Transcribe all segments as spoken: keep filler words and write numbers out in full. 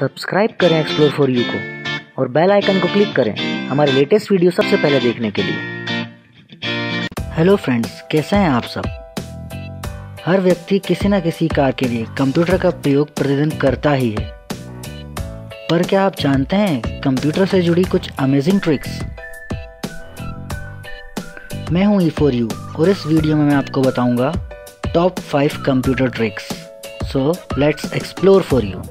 Subscribe करें explore for you को और बेल आइकन को क्लिक करें हमारे लेटेस्ट वीडियो सबसे पहले देखने के लिए। हेलो फ्रेंड्स, कैसे हैं आप सब। हर व्यक्ति किसी न किसी कार्य के लिए कंप्यूटर का प्रयोग प्रतिदिन करता ही है, पर क्या आप जानते हैं कंप्यूटर से जुड़ी कुछ अमेजिंग ट्रिक्स। मैं हूं ई फॉर यू और इस वीडियो में मैं आपको बताऊंगा top five computer tricks. So let's explore for you.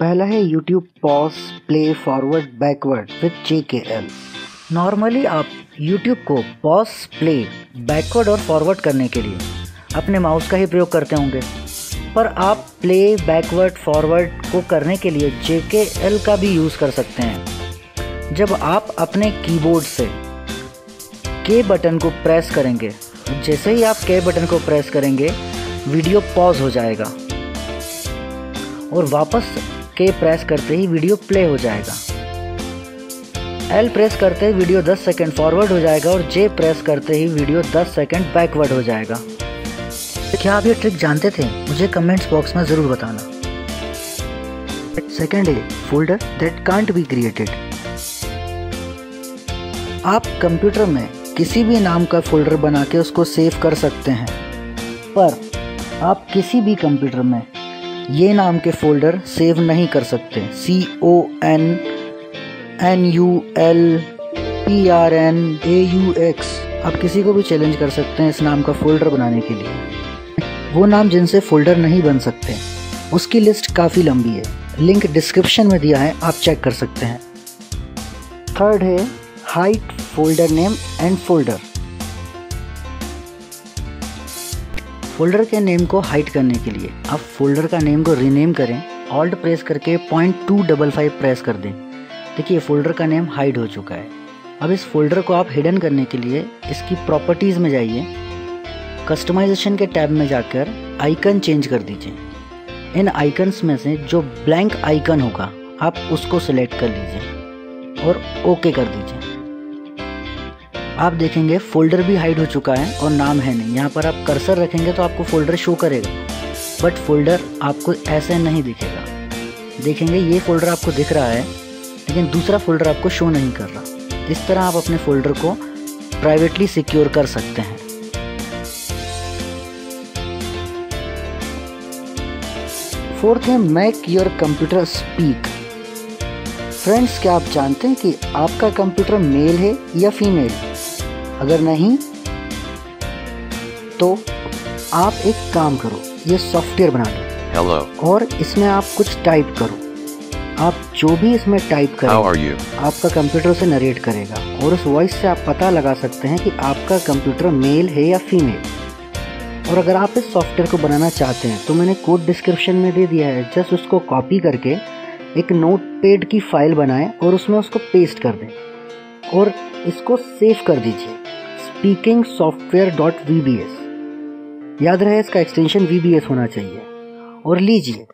पहला है YouTube pause play forward backward with J K L. Normally आप YouTube को पॉज प्ले बैकवर्ड और फॉरवर्ड करने के लिए अपने माउस का ही प्रयोग करते होंगे, पर आप प्ले बैकवर्ड फॉरवर्ड को करने के लिए जे के एल का भी यूज़ कर सकते हैं। जब आप अपने कीबोर्ड से के बटन को प्रेस करेंगे, जैसे ही आप के बटन को प्रेस करेंगे वीडियो पॉज हो जाएगा और वापस के प्रेस करते ही वीडियो प्ले हो जाएगा। एल प्रेस करते ही वीडियो दस सेकंड फॉरवर्ड हो जाएगा और जे प्रेस करते ही वीडियो दस सेकंड बैकवर्ड हो जाएगा। क्या आप ये ट्रिक जानते थे? मुझे कमेंट्स बॉक्स में ज़रूर बताना। सेकंड है folder that can't be created. आप कंप्यूटर में किसी भी नाम का फोल्डर बना के उसको सेव कर सकते हैं, पर आप किसी भी कंप्यूटर में ये नाम के फोल्डर सेव नहीं कर सकते। C O N N U L P R N A U X. आप किसी को भी चैलेंज कर सकते हैं इस नाम का फोल्डर बनाने के लिए। वो नाम जिनसे फोल्डर नहीं बन सकते उसकी लिस्ट काफ़ी लंबी है, लिंक डिस्क्रिप्शन में दिया है, आप चेक कर सकते हैं। थर्ड है hide folder name and folder. Folder के नेम को हाइड करने के लिए आप फोल्डर का नेम को रीनेम करें, ऑल्ट प्रेस करके point two double five press कर दें। देखिए फोल्डर का नेम हाइड हो चुका है। अब इस फोल्डर को आप हिडन करने के लिए इसकी प्रॉपर्टीज़ में जाइए, कस्टमाइजेशन के टैब में जाकर आइकन चेंज कर दीजिए। इन आइकन्स में से जो ब्लैंक आइकन होगा आप उसको सिलेक्ट कर लीजिए और ओके कर दीजिए। आप देखेंगे फोल्डर भी हाइड हो चुका है और नाम है नहीं। यहाँ पर आप कर्सर रखेंगे तो आपको फोल्डर शो करेगा, बट फोल्डर आपको ऐसे नहीं दिखेगा। देखेंगे ये फोल्डर आपको दिख रहा है लेकिन दूसरा फोल्डर आपको शो नहीं कर रहा। इस तरह आप अपने फोल्डर को प्राइवेटली सिक्योर कर सकते हैं। फोर्थ है make your computer speak. Friends, क्या आप जानते हैं कि आपका कंप्यूटर मेल है या फीमेल? अगर नहीं तो आप एक काम करो, ये सॉफ्टवेयर बना लो। हेलो। और इसमें आप कुछ टाइप करो। आप जो भी इसमें टाइप करें आपका कंप्यूटर उसे नरेट करेगा और उस वॉइस से आप पता लगा सकते हैं कि आपका कंप्यूटर मेल है या फीमेल। और अगर आप इस सॉफ्टवेयर को बनाना चाहते हैं तो मैंने कोड डिस्क्रिप्शन में दे दिया है। जस्ट उसको कॉपी करके एक नोट पैड की फाइल बनाएं और उसमें उसको पेस्ट कर दें और इसको सेव कर दीजिए speaking software dot V B S. याद रहे इसका एक्सटेंशन वी बी एस होना चाहिए। और लीजिए,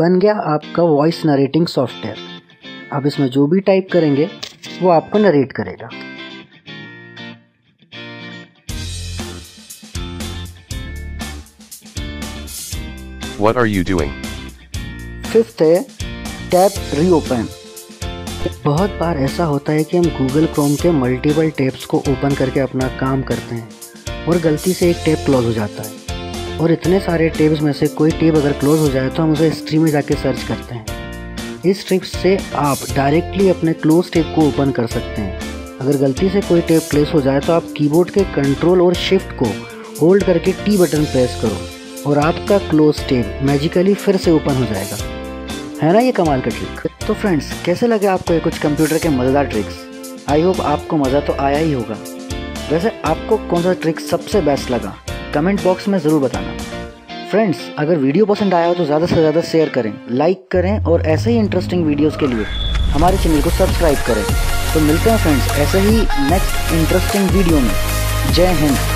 बन गया आपका वॉइस नरेटिंग सॉफ्टवेयर। आप इसमें जो भी टाइप करेंगे वो आपको नरेट करेगा। What are you doing? Fifth है टैब रीओपन। बहुत बार ऐसा होता है कि हम Google Chrome के मल्टीपल टैब्स को ओपन करके अपना काम करते हैं और गलती से एक टैब क्लोज हो जाता है, और इतने सारे टैब्स में से कोई टैब अगर क्लोज हो जाए तो हम उसे हिस्ट्री में जाके सर्च करते हैं। इस ट्रिक से आप डायरेक्टली अपने क्लोज टैब को ओपन कर सकते हैं। अगर गलती से कोई टैब क्लोज हो जाए तो आप कीबोर्ड के कंट्रोल और शिफ्ट को होल्ड करके टी बटन प्रेस करो और आपका क्लोज टैब मैजिकली फिर से ओपन हो जाएगा। है ना ये कमाल का ट्रिक। तो फ्रेंड्स, कैसे लगे आपको ये कुछ कंप्यूटर के मज़ेदार ट्रिक्स? आई होप आपको मज़ा तो आया ही होगा। वैसे आपको कौन सा ट्रिक सबसे बेस्ट लगा कमेंट बॉक्स में ज़रूर बताना। फ्रेंड्स, अगर वीडियो पसंद आया हो तो ज़्यादा से ज़्यादा शेयर करें, लाइक करें और ऐसे ही इंटरेस्टिंग वीडियोस के लिए हमारे चैनल को सब्सक्राइब करें। तो मिलते हैं फ्रेंड्स ऐसे ही नेक्स्ट इंटरेस्टिंग वीडियो में। जय हिंद।